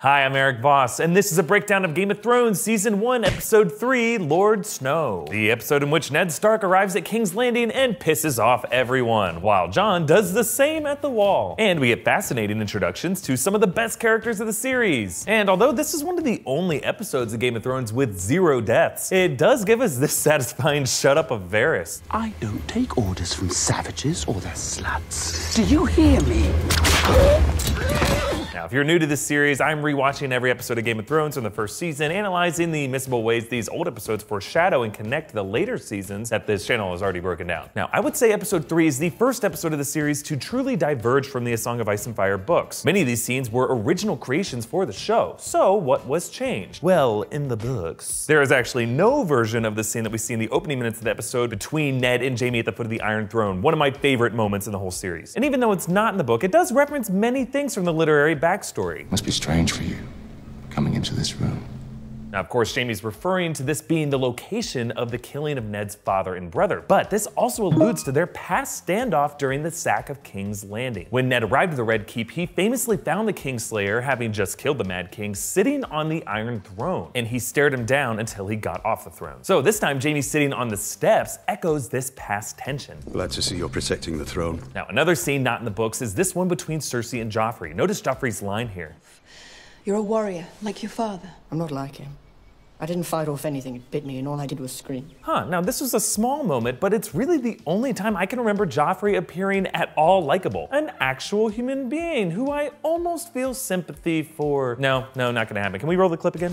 Hi, I'm Eric Voss, and this is a breakdown of Game of Thrones Season 1, Episode 3, Lord Snow. The episode in which Ned Stark arrives at King's Landing and pisses off everyone, while Jon does the same at the Wall. And we get fascinating introductions to some of the best characters of the series. And although this is one of the only episodes of Game of Thrones with zero deaths, it does give us this satisfying shut-up of Varys. I don't take orders from savages or their sluts. Do you hear me? Now, if you're new to this series, I'm rewatching every episode of Game of Thrones from the first season, analyzing the missable ways these old episodes foreshadow and connect the later seasons that this channel has already broken down. Now, I would say episode 3 is the first episode of the series to truly diverge from the A Song of Ice and Fire books. Many of these scenes were original creations for the show, so what was changed? Well, in the books, there is actually no version of the scene that we see in the opening minutes of the episode between Ned and Jaime at the foot of the Iron Throne, one of my favorite moments in the whole series. And even though it's not in the book, it does reference many things from the literary backstory. Must be strange for you, coming into this room. Now, of course, Jaime's referring to this being the location of the killing of Ned's father and brother, but this also alludes to their past standoff during the sack of King's Landing. When Ned arrived at the Red Keep, he famously found the Kingslayer, having just killed the Mad King, sitting on the Iron Throne, and he stared him down until he got off the throne. So this time, Jaime sitting on the steps echoes this past tension. Glad to see you're protecting the throne. Now, another scene not in the books is this one between Cersei and Joffrey. Notice Joffrey's line here. You're a warrior, like your father. I'm not like him. I didn't fight off anything, it bit me, and all I did was scream. Now this was a small moment, but it's really the only time I can remember Joffrey appearing at all likable. An actual human being who I almost feel sympathy for. No, not gonna happen. Can we roll the clip again?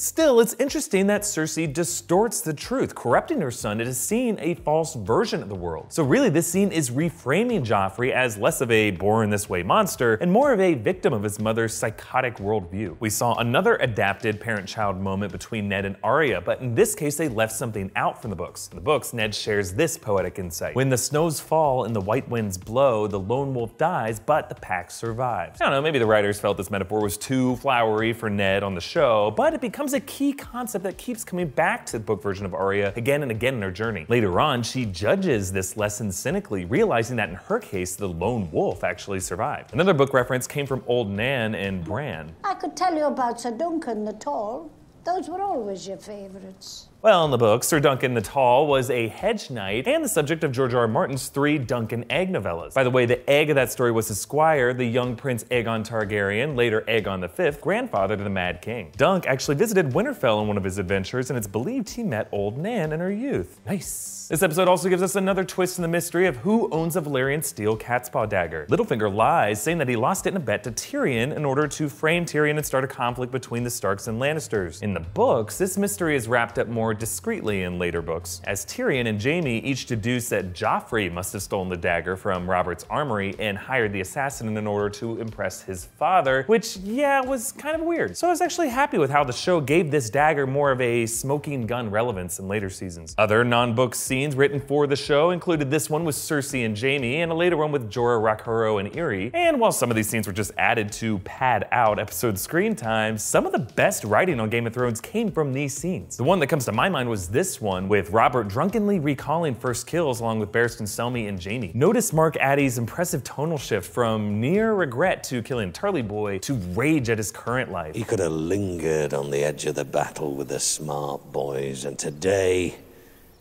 Still, it's interesting that Cersei distorts the truth, corrupting her son into seeing a false version of the world. So really, this scene is reframing Joffrey as less of a born-this-way monster and more of a victim of his mother's psychotic worldview. We saw another adapted parent-child moment between Ned and Arya, but in this case, they left something out from the books. In the books, Ned shares this poetic insight. When the snows fall and the white winds blow, the lone wolf dies, but the pack survives. I don't know, maybe the writers felt this metaphor was too flowery for Ned on the show, but it becomes a key concept that keeps coming back to the book version of Arya again and again in her journey. Later on, she judges this lesson cynically, realizing that in her case, the lone wolf actually survived. Another book reference came from Old Nan and Bran. I could tell you about Sir Duncan the Tall. Those were always your favorites. Well, in the book, Sir Duncan the Tall was a hedge knight and the subject of George R. R. Martin's 3 Duncan Egg novellas. By the way, the egg of that story was his squire, the young Prince Aegon Targaryen, later Aegon V, grandfather to the Mad King. Dunk actually visited Winterfell in one of his adventures, and it's believed he met Old Nan in her youth. Nice. This episode also gives us another twist in the mystery of who owns a Valyrian steel cat's paw dagger. Littlefinger lies, saying that he lost it in a bet to Tyrion in order to frame Tyrion and start a conflict between the Starks and Lannisters. In the books, this mystery is wrapped up more discreetly in later books, as Tyrion and Jaime each deduce that Joffrey must have stolen the dagger from Robert's armory and hired the assassin in order to impress his father, which, yeah, was kind of weird. So I was actually happy with how the show gave this dagger more of a smoking gun relevance in later seasons. Other non-book scenes written for the show included this one with Cersei and Jaime, and a later one with Jorah, Rockharrow, and Eerie. And while some of these scenes were just added to pad out episode screen time, some of the best writing on Game of Thrones came from these scenes. The one that comes to my mind was this one, with Robert drunkenly recalling first kills along with Barristan Selmy and Jaime. Notice Mark Addy's impressive tonal shift from near regret to killing Tarlyboy to rage at his current life. He could have lingered on the edge of the battle with the smart boys, and today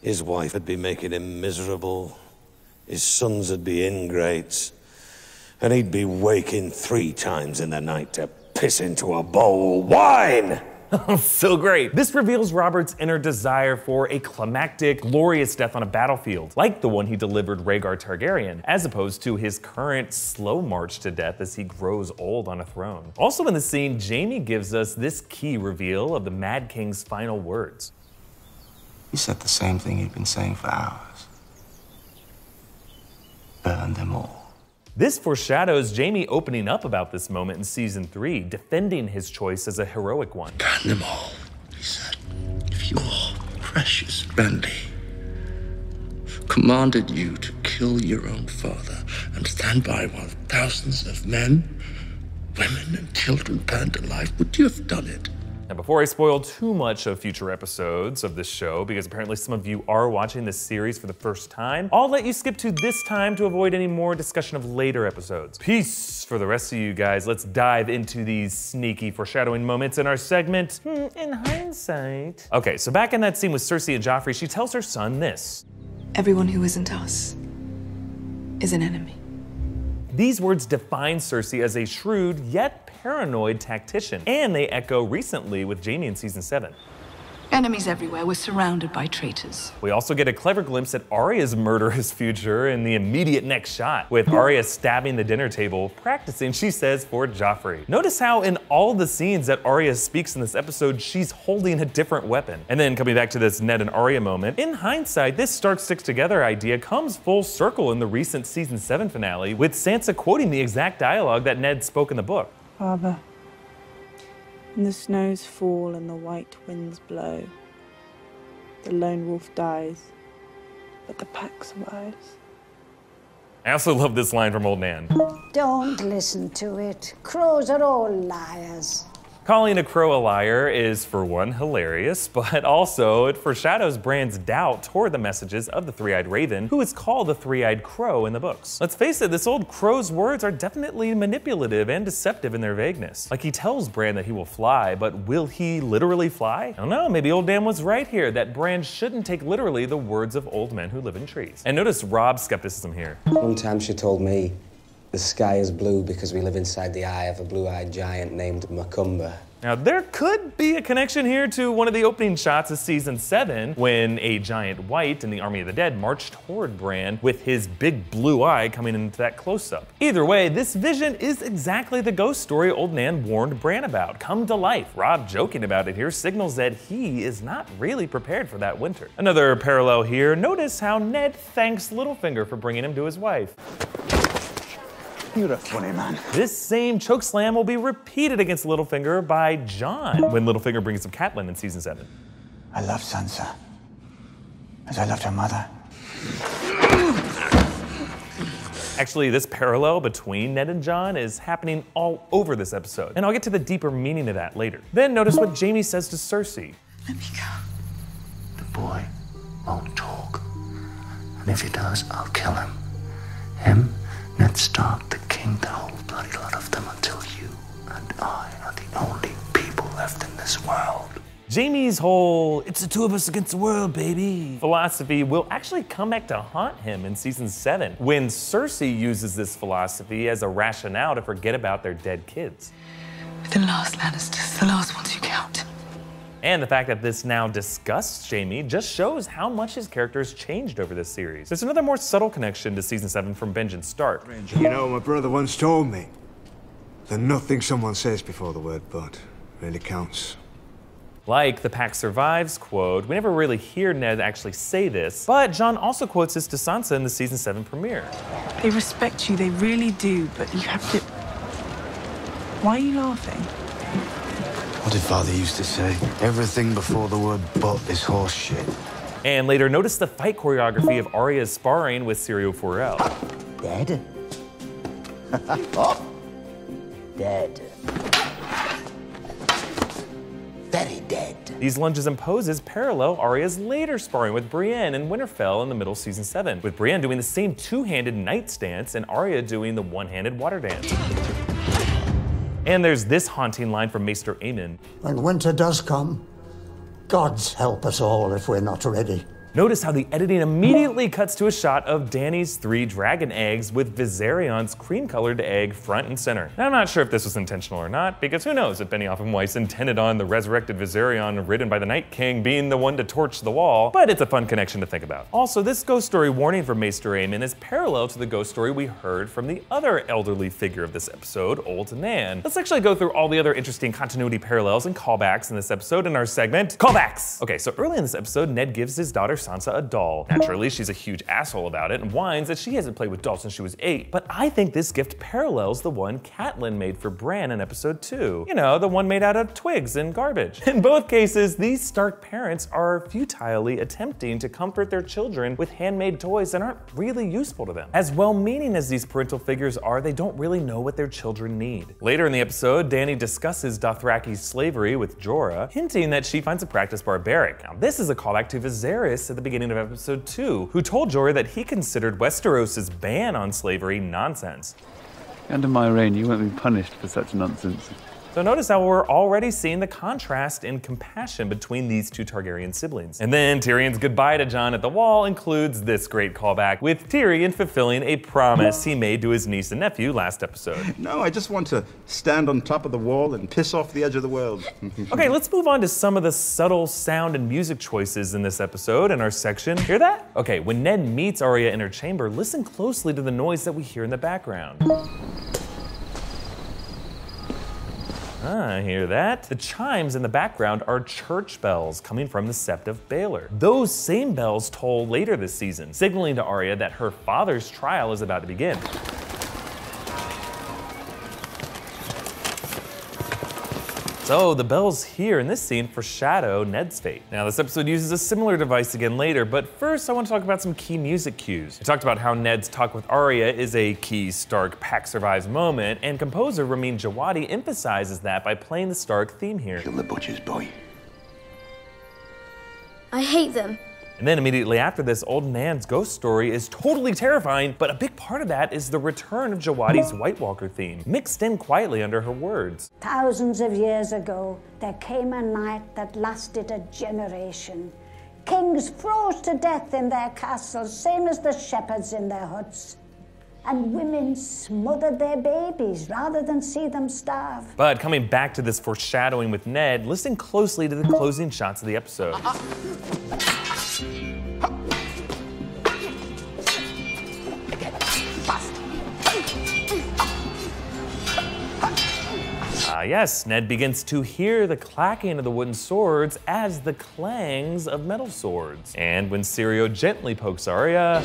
his wife would be making him miserable, his sons would be ingrates, and he'd be waking 3 times in the night to piss into a bowl of wine! So great. This reveals Robert's inner desire for a climactic, glorious death on a battlefield, like the one he delivered Rhaegar Targaryen, as opposed to his current slow march to death as he grows old on a throne. Also in the scene, Jaime gives us this key reveal of the Mad King's final words. He said the same thing he'd been saying for hours. Burn them all. This foreshadows Jaime opening up about this moment in season 3, defending his choice as a heroic one. Burn them all, he said. If your precious Randy commanded you to kill your own father and stand by while thousands of men, women, and children burned alive, would you have done it? Now, before I spoil too much of future episodes of this show, because apparently some of you are watching this series for the first time, I'll let you skip to this time to avoid any more discussion of later episodes. Peace for the rest of you guys. Let's dive into these sneaky foreshadowing moments in our segment, In Hindsight. Okay, so back in that scene with Cersei and Joffrey, she tells her son this. Everyone who isn't us is an enemy. These words define Cersei as a shrewd yet paranoid tactician, and they echo recently with Jaime in season 7. Enemies everywhere, we're surrounded by traitors. We also get a clever glimpse at Arya's murderous future in the immediate next shot, with Arya stabbing the dinner table, practicing, she says, for Joffrey. Notice how in all the scenes that Arya speaks in this episode, she's holding a different weapon. And then coming back to this Ned and Arya moment, in hindsight, this Stark Sticks Together idea comes full circle in the recent season 7 finale, with Sansa quoting the exact dialogue that Ned spoke in the book. Father. And the snows fall and the white winds blow. The lone wolf dies, but the pack survives. I also love this line from Old Nan. Don't listen to it. Crows are all liars. Calling a crow a liar is, for one, hilarious, but also it foreshadows Bran's doubt toward the messages of the Three-Eyed Raven, who is called the Three-Eyed Crow in the books. Let's face it, this old crow's words are definitely manipulative and deceptive in their vagueness. Like, he tells Bran that he will fly, but will he literally fly? I don't know, maybe Old Dan was right here, that Bran shouldn't take literally the words of old men who live in trees. And notice Rob's skepticism here. One time she told me, the sky is blue because we live inside the eye of a blue-eyed giant named Macumba. Now, there could be a connection here to one of the opening shots of season 7, when a giant white in the Army of the Dead marched toward Bran with his big blue eye coming into that close-up. Either way, this vision is exactly the ghost story Old Nan warned Bran about, come to life. Rob joking about it here signals that he is not really prepared for that winter. Another parallel here, notice how Ned thanks Littlefinger for bringing him to his wife. You're a funny man. This same chokeslam will be repeated against Littlefinger by Jon when Littlefinger brings up Catelyn in season 7. I love Sansa, as I loved her mother. Actually, this parallel between Ned and Jon is happening all over this episode, and I'll get to the deeper meaning of that later. Then notice what Jaime says to Cersei. Let me go. The boy won't talk, and if he does, I'll kill him. Him, Ned Stark, the king, the whole bloody lot of them, until you and I are the only people left in this world. Jaime's whole, it's the two of us against the world, baby, philosophy will actually come back to haunt him in season 7, when Cersei uses this philosophy as a rationale to forget about their dead kids. We're the last Lannisters, the last ones who count. And the fact that this now disgusts Jaime just shows how much his character has changed over this series. There's another more subtle connection to season 7 from Benjen Stark. You know, my brother once told me that nothing someone says before the word "but" really counts. Like the pack survives quote, we never really hear Ned actually say this, but Jon also quotes this to Sansa in the season 7 premiere. They respect you, they really do, but you have to... Why are you laughing? What did Father used to say? Everything before the word "but" is horse shit. And later, notice the fight choreography of Arya's sparring with Sirio Forel. Dead? Oh. Dead. Very dead. These lunges and poses parallel Arya's later sparring with Brienne in Winterfell in the middle of season 7, with Brienne doing the same two-handed knight stance and Arya doing the one-handed water dance. And there's this haunting line from Maester Aemon. When winter does come, gods help us all if we're not ready. Notice how the editing immediately cuts to a shot of Dany's 3 dragon eggs with Viserion's cream-colored egg front and center. Now, I'm not sure if this was intentional or not, because who knows if Benioff and Weiss intended on the resurrected Viserion ridden by the Night King being the one to torch the wall, but it's a fun connection to think about. Also, this ghost story warning from Maester Aemon is parallel to the ghost story we heard from the other elderly figure of this episode, Old Nan. Let's actually go through all the other interesting continuity parallels and callbacks in this episode in our segment, Callbacks! Okay, so early in this episode, Ned gives his daughter Sansa a doll. Naturally, she's a huge asshole about it and whines that she hasn't played with dolls since she was 8, but I think this gift parallels the one Catelyn made for Bran in episode 2. You know, the one made out of twigs and garbage. In both cases, these Stark parents are futilely attempting to comfort their children with handmade toys that aren't really useful to them. As well-meaning as these parental figures are, they don't really know what their children need. Later in the episode, Dany discusses Dothraki's slavery with Jorah, hinting that she finds the practice barbaric. Now, this is a callback to Viserys at the beginning of episode 2, who told Jorah that he considered Westeros's ban on slavery nonsense. Under my reign, you won't be punished for such nonsense. So notice how we're already seeing the contrast in compassion between these two Targaryen siblings. And then Tyrion's goodbye to Jon at the Wall includes this great callback, with Tyrion fulfilling a promise he made to his niece and nephew last episode. No, I just want to stand on top of the wall and piss off the edge of the world. Okay, let's move on to some of the subtle sound and music choices in this episode in our section. Hear that? Okay, when Ned meets Arya in her chamber, listen closely to the noise that we hear in the background. I hear that. The chimes in the background are church bells coming from the Sept of Baelor. Those same bells toll later this season, signaling to Arya that her father's trial is about to begin. So the bells here in this scene foreshadow Ned's fate. Now this episode uses a similar device again later, but first I want to talk about some key music cues. We talked about how Ned's talk with Arya is a key Stark pact survives moment, and composer Ramin Djawadi emphasizes that by playing the Stark theme here. Kill the butcher's boy. I hate them. And then immediately after this, Old Nan's ghost story is totally terrifying, but a big part of that is the return of Djawadi's White Walker theme, mixed in quietly under her words. Thousands of years ago, there came a night that lasted a generation. Kings froze to death in their castles, same as the shepherds in their huts. And women smothered their babies rather than see them starve. But coming back to this foreshadowing with Ned, listen closely to the closing shots of the episode. Yes, Ned begins to hear the clacking of the wooden swords as the clangs of metal swords. And when Sirio gently pokes Arya,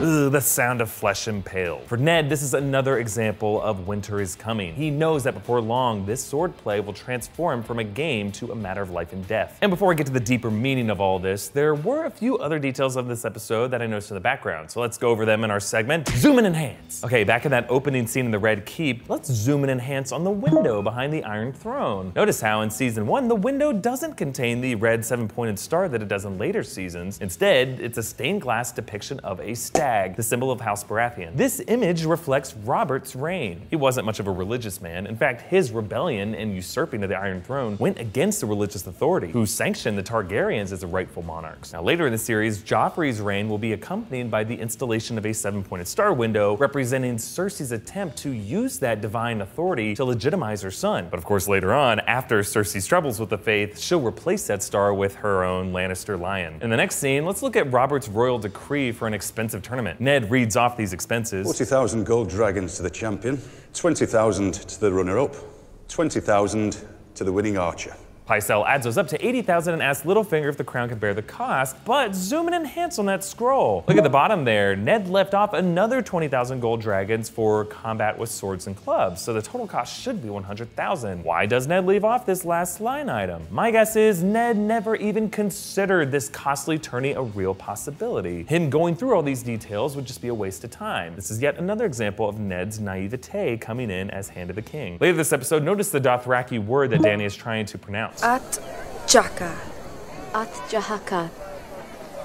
ugh, the sound of flesh impaled. For Ned, this is another example of winter is coming. He knows that before long, this sword play will transform from a game to a matter of life and death. And before I get to the deeper meaning of all this, there were a few other details of this episode that I noticed in the background, so let's go over them in our segment, Zoom and Enhance. Okay, back in that opening scene in the Red Keep, let's zoom and enhance on the window behind the Iron Throne. Notice how in season 1, the window doesn't contain the red 7-pointed star that it does in later seasons. Instead, it's a stained glass depiction of a stag, the symbol of House Baratheon. This image reflects Robert's reign. He wasn't much of a religious man. In fact, his rebellion and usurping of the Iron Throne went against the religious authority, who sanctioned the Targaryens as the rightful monarchs. Now, later in the series, Joffrey's reign will be accompanied by the installation of a 7-pointed star window, representing Cersei's attempt to use that divine authority to legitimize her son. But of course, later on, after Cersei's troubles with the Faith, she'll replace that star with her own Lannister lion. In the next scene, let's look at Robert's royal decree for an expensive tournament. Ned reads off these expenses. 40,000 gold dragons to the champion, 20,000 to the runner-up, 20,000 to the winning archer. Pycelle adds those up to 80,000 and asks Littlefinger if the crown could bear the cost, but zoom and enhance on that scroll. Look at the bottom there. Ned left off another 20,000 gold dragons for combat with swords and clubs, so the total cost should be 100,000. Why does Ned leave off this last line item? My guess is Ned never even considered this costly tourney a real possibility. Him going through all these details would just be a waste of time. This is yet another example of Ned's naivete coming in as Hand of the King. Later this episode, notice the Dothraki word that Dany is trying to pronounce. At-jaka, at-jahaka,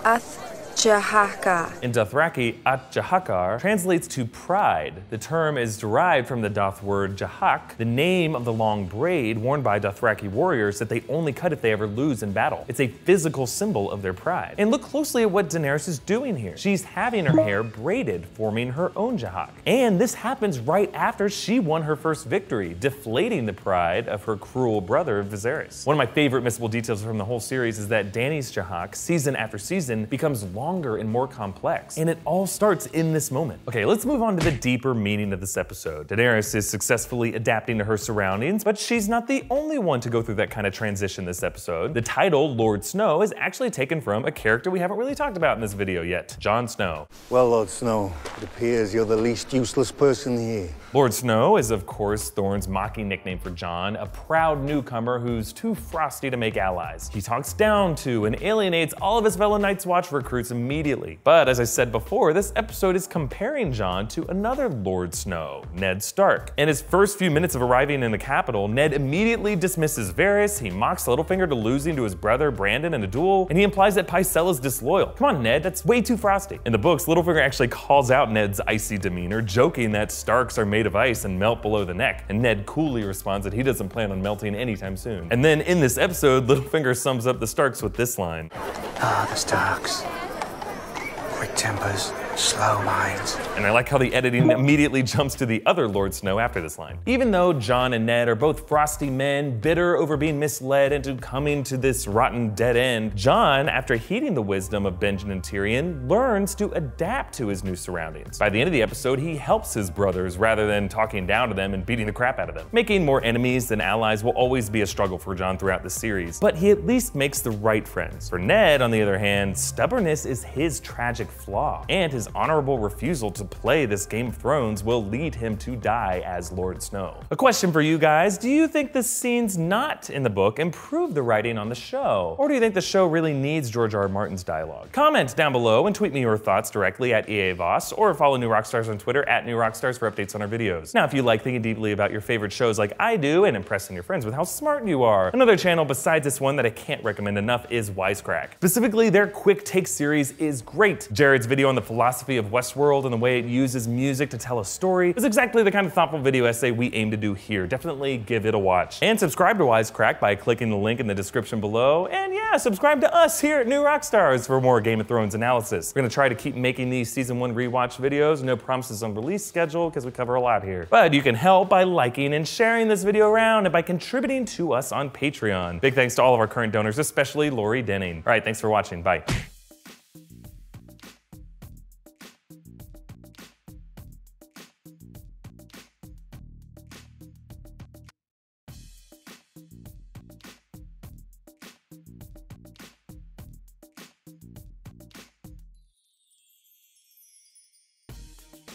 at-jahaka. In Dothraki, at-jahakar translates to pride. The term is derived from the Doth word jahak, the name of the long braid worn by Dothraki warriors that they only cut if they ever lose in battle. It's a physical symbol of their pride. And look closely at what Daenerys is doing here. She's having her hair braided, forming her own jahak. And this happens right after she won her first victory, deflating the pride of her cruel brother, Viserys. One of my favorite missable details from the whole series is that Dany's jahak, season after season, becomes longer longer and more complex. And it all starts in this moment. Okay, let's move on to the deeper meaning of this episode. Daenerys is successfully adapting to her surroundings, but she's not the only one to go through that kind of transition this episode. The title, Lord Snow, is actually taken from a character we haven't really talked about in this video yet, Jon Snow. Well, Lord Snow, it appears you're the least useless person here. Lord Snow is, of course, Thorne's mocking nickname for Jon, a proud newcomer who's too frosty to make allies. He talks down to and alienates all of his fellow Night's Watch recruits immediately. But as I said before, this episode is comparing Jon to another Lord Snow, Ned Stark. In his first few minutes of arriving in the capital, Ned immediately dismisses Varys, he mocks Littlefinger to losing to his brother Brandon in a duel, and he implies that Pycelle is disloyal. Come on, Ned, that's way too frosty. In the books, Littlefinger actually calls out Ned's icy demeanor, joking that Starks are made of ice and melt below the neck, and Ned coolly responds that he doesn't plan on melting anytime soon. And then in this episode, Littlefinger sums up the Starks with this line. Ah, the Starks. Quick tempers, slow minds. And I like how the editing immediately jumps to the other Lord Snow after this line. Even though Jon and Ned are both frosty men, bitter over being misled into coming to this rotten dead end, Jon, after heeding the wisdom of Benjen and Tyrion, learns to adapt to his new surroundings. By the end of the episode, he helps his brothers rather than talking down to them and beating the crap out of them. Making more enemies than allies will always be a struggle for Jon throughout the series, but he at least makes the right friends. For Ned, on the other hand, stubbornness is his tragic flaw, and his honorable refusal to play this Game of Thrones will lead him to die as Lord Snow. A question for you guys, do you think the scenes not in the book improve the writing on the show? Or do you think the show really needs George R. R. Martin's dialogue? Comment down below and tweet me your thoughts directly at EA Voss, or follow New Rockstars on Twitter at New Rockstars for updates on our videos. Now, if you like thinking deeply about your favorite shows like I do and impressing your friends with how smart you are, another channel besides this one that I can't recommend enough is Wisecrack. Specifically, their Quick Take series is great. Jared's video on the philosophy of Westworld and the way it uses music to tell a story is exactly the kind of thoughtful video essay we aim to do here. Definitely give it a watch. And subscribe to Wisecrack by clicking the link in the description below. And yeah, subscribe to us here at New Rockstars for more Game of Thrones analysis. We're gonna try to keep making these season 1 rewatch videos. No promises on release schedule because we cover a lot here. But you can help by liking and sharing this video around and by contributing to us on Patreon. Big thanks to all of our current donors, especially Lori Denning. All right, thanks for watching. Bye.